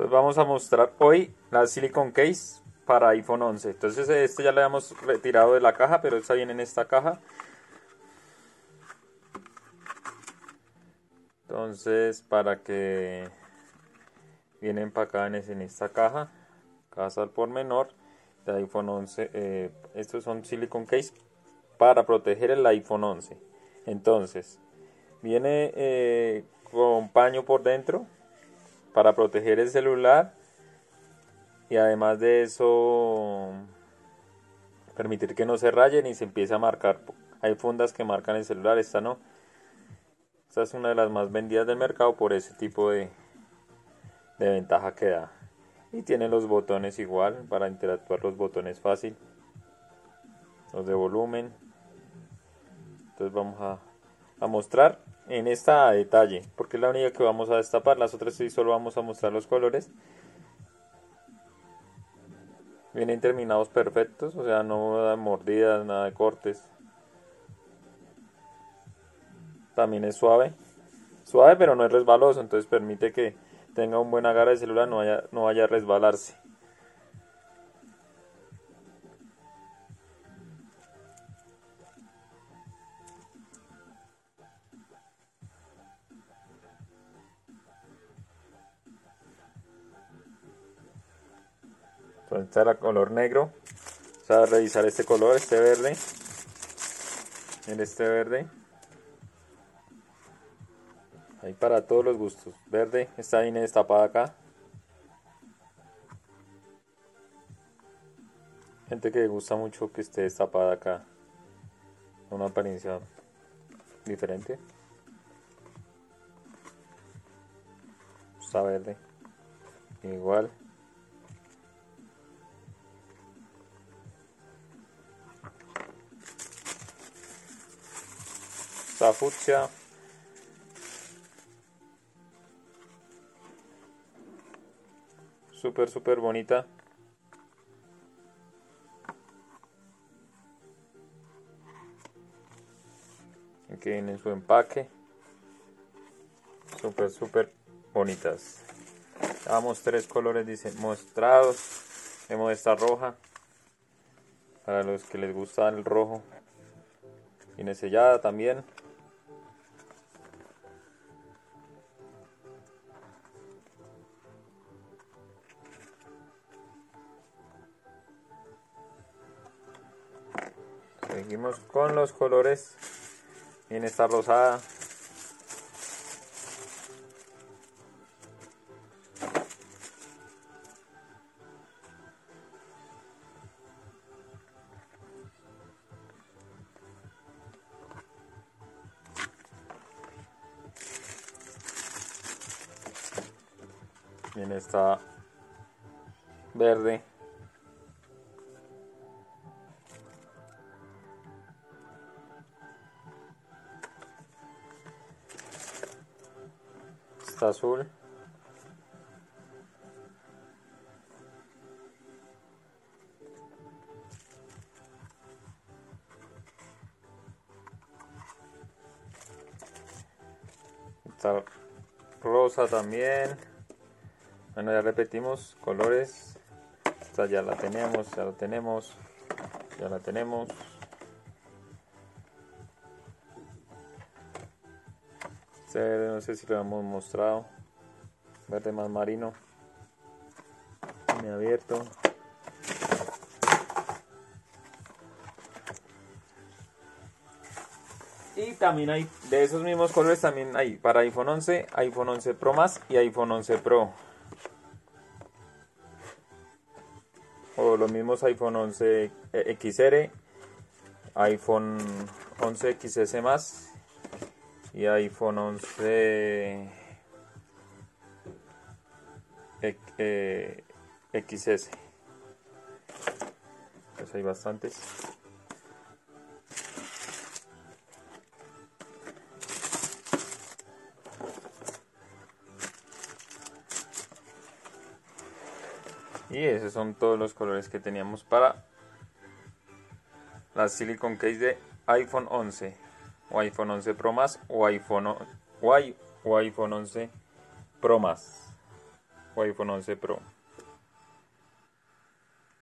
Entonces vamos a mostrar hoy la silicon case para iPhone 11. Entonces este ya lo habíamos retirado de la caja, pero esta viene en esta caja. Entonces para que viene empacada en esta caja, casa al por menor de iPhone 11. Estos son silicon case para proteger el iPhone 11. Entonces viene con paño por dentro para proteger el celular, y además de eso permitir que no se raye ni se empiece a marcar. Hay fundas que marcan el celular, esta no. Esta es una de las más vendidas del mercado por ese tipo de ventaja que da. Y tiene los botones igual, para interactuar los botones fácil, los de volumen. Entonces vamos a mostrar en esta a detalle, porque es la única que vamos a destapar. Las otras sí solo vamos a mostrar los colores. Vienen terminados perfectos, o sea, no da mordidas, nada de cortes. También es suave, pero no es resbaloso, entonces permite que tenga un buen agarre de celular, no vaya a resbalarse. Entonces está el color negro. Vamos a revisar este color, este verde. Miren este verde. Hay para todos los gustos. Verde, esta viene destapada acá. Gente que le gusta mucho que esté destapada acá. Una apariencia diferente. Está verde. Igual. Está fucsia. Súper bonita. Aquí viene su empaque. Súper bonitas. Damos tres colores, dice, mostrados. Vemos esta roja. Para los que les gusta el rojo. Viene sellada también. Seguimos con los colores. Viene esta rosada. Viene esta verde. Azul, está rosa también. Bueno, ya repetimos colores. Esta ya la tenemos, ya la tenemos. No sé si lo hemos mostrado. Verde más marino. Me abierto. Y también hay de esos mismos colores, también hay para iPhone 11, iPhone 11 Pro Max y iPhone 11 Pro. O los mismos iPhone 11 XR, iPhone 11 XS Max. Y iPhone 11 XS. Pues hay bastantes. Y esos son todos los colores que teníamos para la silicon case de iPhone 11. O iPhone 11 Pro Max o iPhone 11 Pro Max. O iPhone 11 Pro.